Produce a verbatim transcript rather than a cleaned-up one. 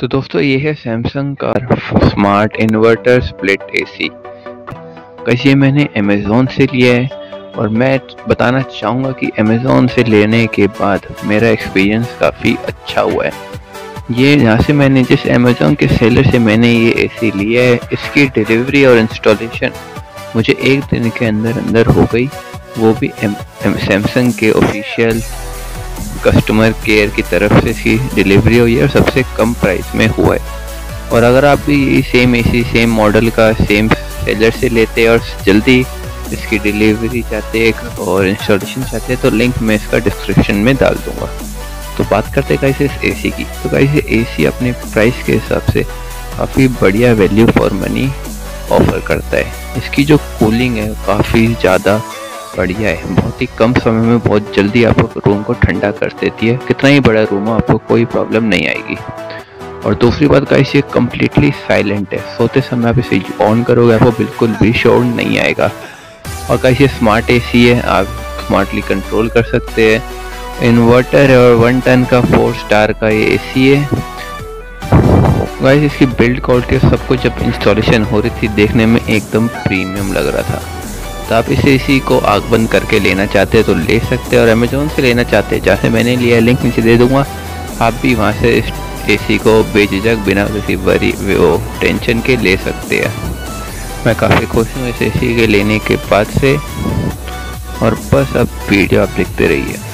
तो दोस्तों ये है सैमसंग का smart inverter split AC. Guys ये मैंने अमेज़ॉन से लिया है और मैं बताना चाहूँगा कि अमेज़ॉन से लेने के बाद मेरा एक्सपीरियंस काफ़ी अच्छा हुआ है। ये यहाँ से मैंने जिस अमेज़ॉन के सेलर से मैंने ये एसी लिया है, इसकी डिलीवरी और इंस्टॉलेशन मुझे एक दिन के अंदर अंदर हो गई, वो भी सैमसंग के ऑफिशियल कस्टमर केयर की तरफ से इसकी डिलीवरी हुई है और सबसे कम प्राइस में हुआ है। और अगर आप भी ये सेम एसी सेम मॉडल का सेम सेलर से लेते और जल्दी इसकी डिलीवरी चाहते और इंस्टॉलेशन चाहते तो लिंक मैं इसका डिस्क्रिप्शन में डाल दूँगा। तो बात करते हैं गाइस इस एसी की। तो गाइस एसी अपने प्राइस के हिसाब से काफ़ी बढ़िया वैल्यू फॉर मनी ऑफ़र करता है। इसकी जो कूलिंग है काफ़ी ज़्यादा बढ़िया है, बहुत ही कम समय में बहुत जल्दी आपको रूम को ठंडा कर देती है। कितना ही बड़ा रूम हो आपको कोई प्रॉब्लम नहीं आएगी। और दूसरी बात गाइस ये कम्प्लीटली साइलेंट है, सोते समय आप इसे ऑन करोगे आपको बिल्कुल भी शोर नहीं आएगा। और गाइस ये स्मार्ट एसी है, आप स्मार्टली कंट्रोल कर सकते हैं। इन्वर्टर है और वन टन का फोर स्टार का ये एसी है। गाइस इसकी बिल्ड क्वालिटी सब कुछ जब इंस्टॉलेशन हो रही थी देखने में एकदम प्रीमियम लग रहा था। तो आप इस एसी को आग बंद करके लेना चाहते हैं तो ले सकते हैं, और अमेज़ॉन से लेना चाहते हैं जहाँ से मैंने लिया लिंक नीचे दे दूँगा, आप भी वहाँ से इस एसी को बेझिझक बिना किसी बड़ी वो टेंशन के ले सकते हैं। मैं काफ़ी खुश हूँ इस एसी के लेने के बाद से। और बस अब वीडियो आप देखते रहिए।